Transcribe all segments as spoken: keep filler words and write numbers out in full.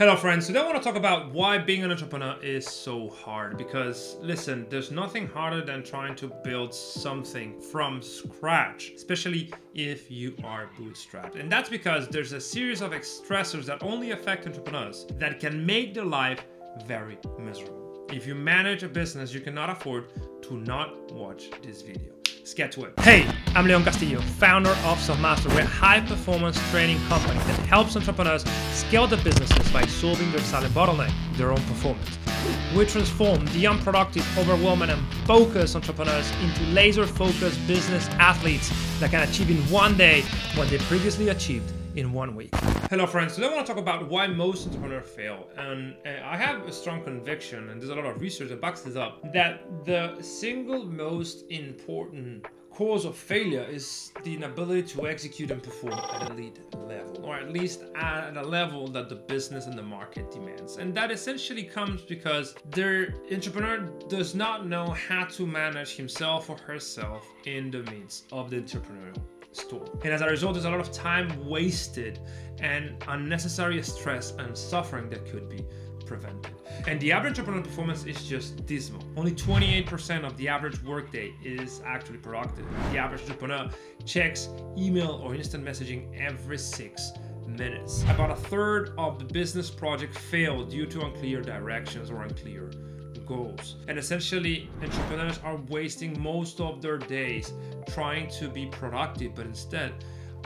Hello friends, today I want to talk about why being an entrepreneur is so hard, because listen, there's nothing harder than trying to build something from scratch, especially if you are bootstrapped. And that's because there's a series of stressors that only affect entrepreneurs that can make their life very miserable. If you manage a business you cannot afford to not watch this video. Let's get to it. Hey, I'm Leon Castillo, founder of Selfmastered. We're a high-performance training company that helps entrepreneurs scale their bootstrapped businesses by solving their silent bottleneck, their own performance. We transform the unproductive, overwhelming, and focused entrepreneurs into laser-focused business athletes that can achieve in one day what they previously achieved in one week. Hello friends, today I want to talk about why most entrepreneurs fail. And uh, I have a strong conviction, and there's a lot of research that backs this up, that the single most important cause of failure is the inability to execute and perform at elite level, or at least at a level that the business and the market demands. And that essentially comes because their entrepreneur does not know how to manage himself or herself in the midst of the entrepreneurial store. And as a result, there's a lot of time wasted and unnecessary stress and suffering that could be prevented. And the average entrepreneur performance is just dismal. Only twenty-eight percent of the average workday is actually productive. The average entrepreneur checks email or instant messaging every six minutes. About a third of the business projects fail due to unclear directions or unclear goals. And essentially, entrepreneurs are wasting most of their days trying to be productive, but instead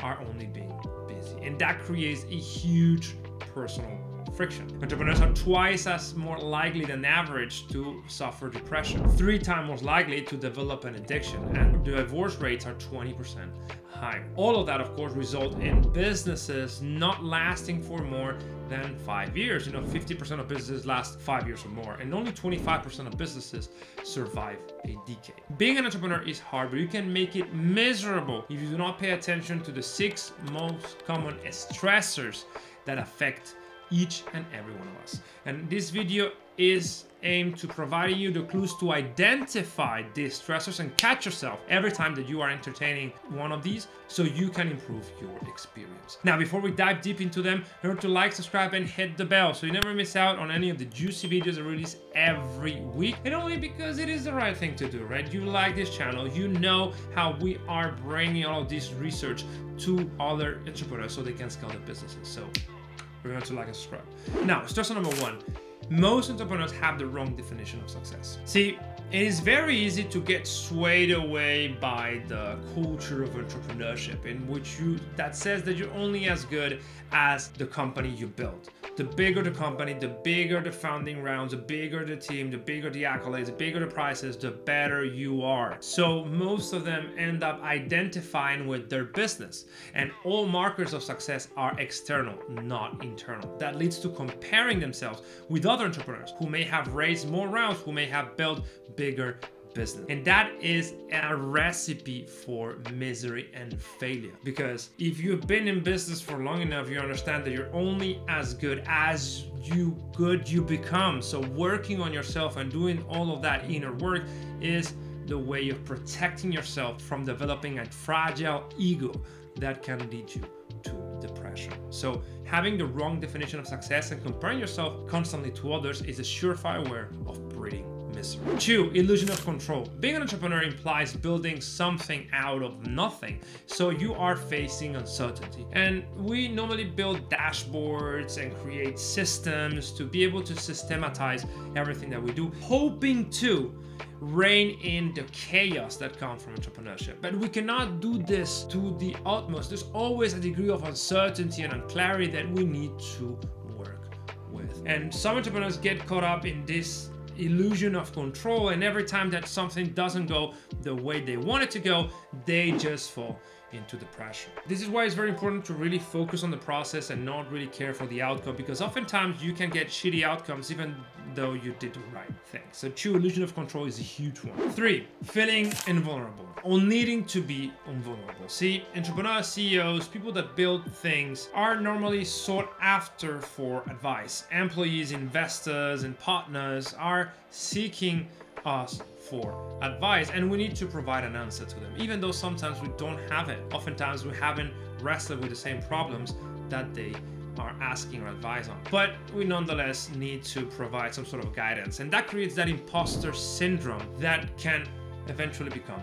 are only being busy. And that creates a huge personal friction. Entrepreneurs are twice as more likely than average to suffer depression, three times more likely to develop an addiction, and divorce rates are twenty percent higher. All of that, of course, result in businesses not lasting for more than five years. You know, fifty percent of businesses last five years or more, and only twenty-five percent of businesses survive a decade. Being an entrepreneur is hard, but you can make it miserable if you do not pay attention to the six most common stressors that affect each and every one of us. And this video is aimed to providing you the clues to identify these stressors and catch yourself every time that you are entertaining one of these, so you can improve your experience. Now, before we dive deep into them, remember to like, subscribe, and hit the bell so you never miss out on any of the juicy videos I release every week. And only because it is the right thing to do, right? You like this channel, you know how we are bringing all of this research to other entrepreneurs so they can scale their businesses. So remember to like and subscribe. Now, stressor number one. Most entrepreneurs have the wrong definition of success. See, it is very easy to get swayed away by the culture of entrepreneurship, in which you that says that you're only as good as the company you built. The bigger the company, the bigger the founding rounds, the bigger the team, the bigger the accolades, the bigger the prizes, the better you are. So most of them end up identifying with their business, and all markers of success are external, not internal. That leads to comparing themselves with other entrepreneurs who may have raised more rounds, who may have built bigger business. And that is a recipe for misery and failure, because if you've been in business for long enough, you understand that you're only as good as you good you become. So working on yourself and doing all of that inner work is the way of protecting yourself from developing a fragile ego that can lead you to depression. So having the wrong definition of success and comparing yourself constantly to others is a surefire way of breeding misery. Two, illusion of control. Being an entrepreneur implies building something out of nothing, so you are facing uncertainty. And we normally build dashboards and create systems to be able to systematize everything that we do, hoping to rein in the chaos that comes from entrepreneurship. But we cannot do this to the utmost. There's always a degree of uncertainty and unclarity that we need to work with. And some entrepreneurs get caught up in this illusion of control, and every time that something doesn't go the way they want it to go, they just fall into depression. This is why it's very important to really focus on the process and not really care for the outcome, because oftentimes you can get shitty outcomes even though you did the right thing. So true illusion of control is a huge one. Three, feeling invulnerable or needing to be invulnerable. See, entrepreneurs, C E Os, people that build things are normally sought after for advice. Employees, investors, and partners are seeking us for advice, and we need to provide an answer to them, even though sometimes we don't have it. Oftentimes we haven't wrestled with the same problems that they are asking or advice on. But we nonetheless need to provide some sort of guidance, and that creates that imposter syndrome that can eventually become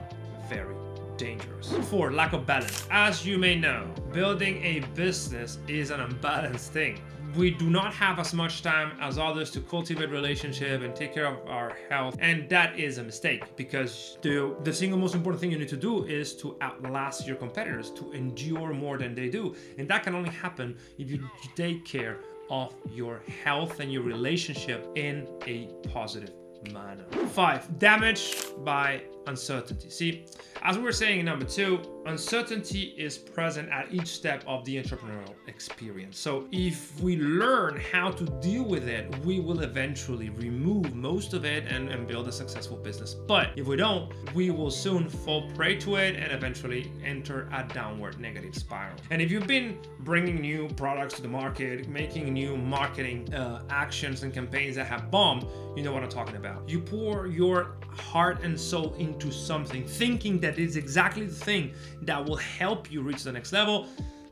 very dangerous. Number four, lack of balance. As you may know, building a business is an unbalanced thing. We do not have as much time as others to cultivate relationship and take care of our health, and that is a mistake, because the, the single most important thing you need to do is to outlast your competitors, to endure more than they do, and that can only happen if you take care of your health and your relationship in a positive manner. Five, damage by uncertainty. See, as we were saying in number two, uncertainty is present at each step of the entrepreneurial experience. So if we learn how to deal with it, we will eventually remove most of it and, and build a successful business. But if we don't, we will soon fall prey to it and eventually enter a downward negative spiral. And if you've been bringing new products to the market, making new marketing uh, actions and campaigns that have bombed, you know what I'm talking about. You pour your heart and soul into to something, thinking that it's exactly the thing that will help you reach the next level.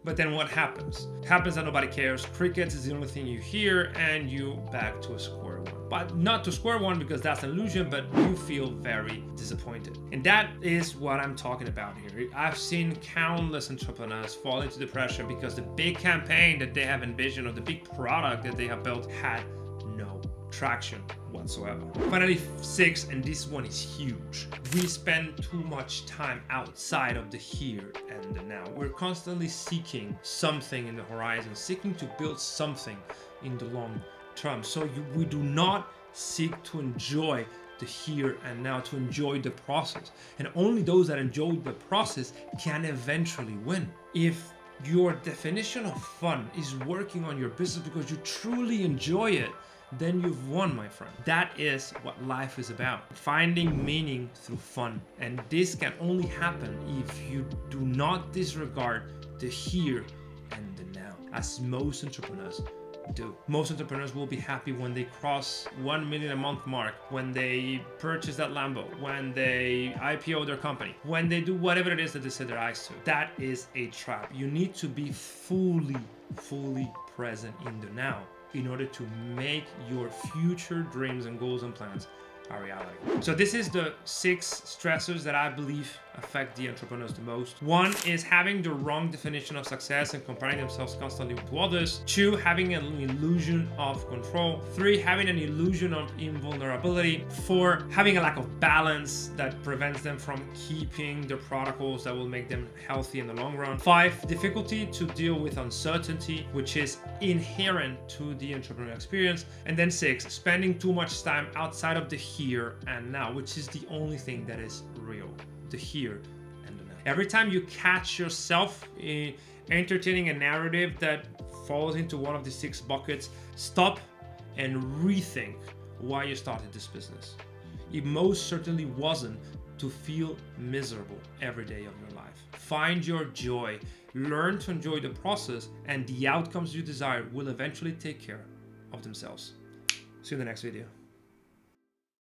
But then what happens? It happens that nobody cares. Crickets is the only thing you hear, and you back to a square one. But not to square one, because that's an illusion, but you feel very disappointed. And that is what I'm talking about here. I've seen countless entrepreneurs fall into depression because the big campaign that they have envisioned or the big product that they have built had no traction whatsoever. Finally, six, and this one is huge. We spend too much time outside of the here and the now. We're constantly seeking something in the horizon, seeking to build something in the long term. So you, we do not seek to enjoy the here and now, to enjoy the process. And only those that enjoy the process can eventually win. If your definition of fun is working on your business because you truly enjoy it, then you've won, my friend. That is what life is about, finding meaning through fun. And this can only happen if you do not disregard the here and the now, as most entrepreneurs do. Most entrepreneurs will be happy when they cross one million a month mark, when they purchase that Lambo, when they I P O their company, when they do whatever it is that they set their eyes to. That is a trap. You need to be fully, fully present in the now in order to make your future dreams and goals and plans a reality. So this is the six stressors that I believe affect the entrepreneurs the most. One is having the wrong definition of success and comparing themselves constantly to others. Two, having an illusion of control. Three, having an illusion of invulnerability. Four, having a lack of balance that prevents them from keeping the protocols that will make them healthy in the long run. Five, difficulty to deal with uncertainty, which is inherent to the entrepreneurial experience. And then six, spending too much time outside of the here and now, which is the only thing that is real, the here and the now. Every time you catch yourself uh, entertaining a narrative that falls into one of the six buckets, stop and rethink why you started this business. It most certainly wasn't to feel miserable every day of your life. Find your joy, learn to enjoy the process, and the outcomes you desire will eventually take care of themselves. See you in the next video.